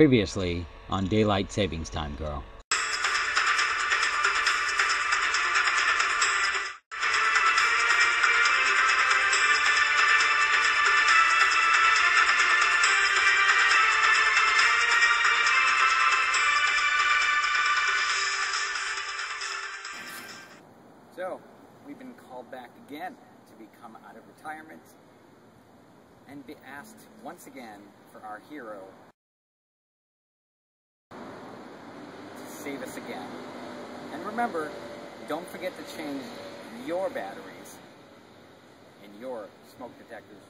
Previously on Daylight Savings Time Girl. So, we've been called back again to become out of retirement and be asked once again for our hero to save us again. And remember, don't forget to change your batteries in your smoke detectors,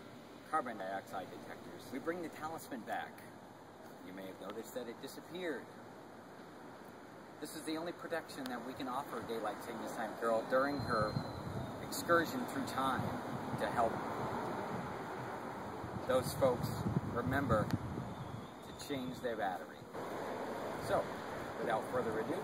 carbon dioxide detectors. We bring the talisman back. You may have noticed that it disappeared. This is the only protection that we can offer Daylight Savings Time Girl during her excursion through time to help those folks remember to change their battery. So, without further ado,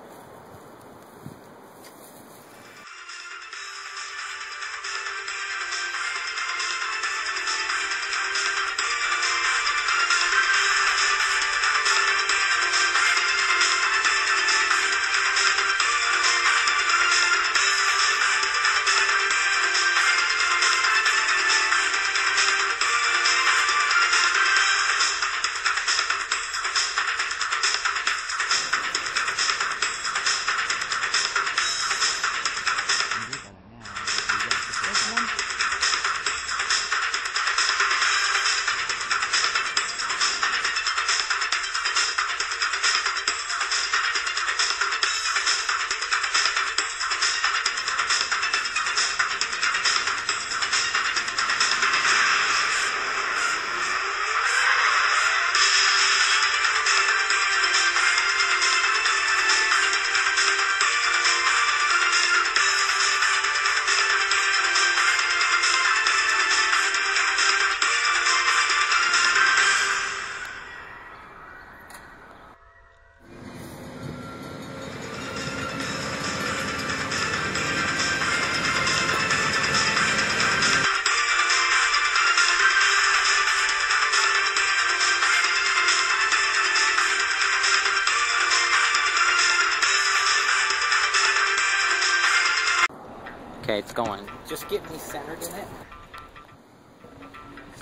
okay, it's going. Just get me centered in it.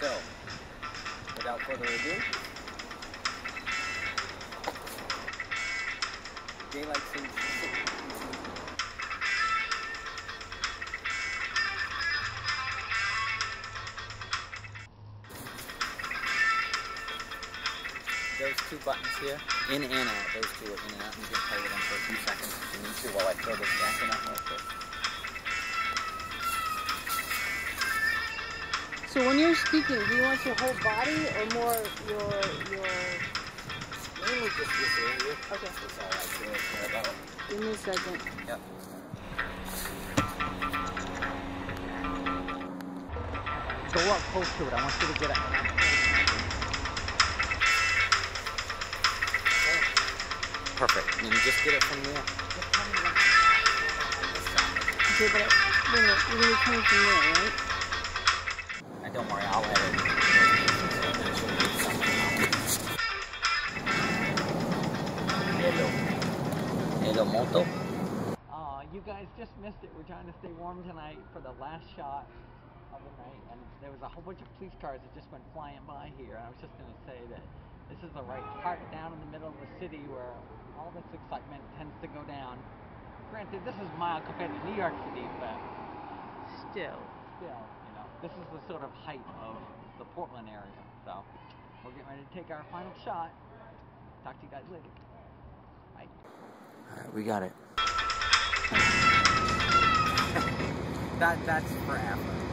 So, without further ado, Daylight Savings Time. Those two buttons here, in and out. Those two are in and out. You can play with them for a few seconds if you need to while I throw this back in up real quick. So when you're speaking, do you want your whole body or more your... Mainly just this area. Okay. That's all I really care about. Give me a second. Yep. Go up close to it. I want you to get it. Okay. Perfect. And you just get it from there. Okay, but you're going to come from there, right? Don't worry, I'll edit. Hello. Hello, Moto. Aw, you guys just missed it. We're trying to stay warm tonight for the last shot of the night. And there was a whole bunch of police cars that just went flying by here. And I was just going to say that this is the right part down in the middle of the city where all this excitement tends to go down. Granted, this is mild compared to New York City, but still. This is the sort of height of the Portland area, so we're getting ready to take our final shot. Talk to you guys later. Bye. Alright, we got it. That's for Apple.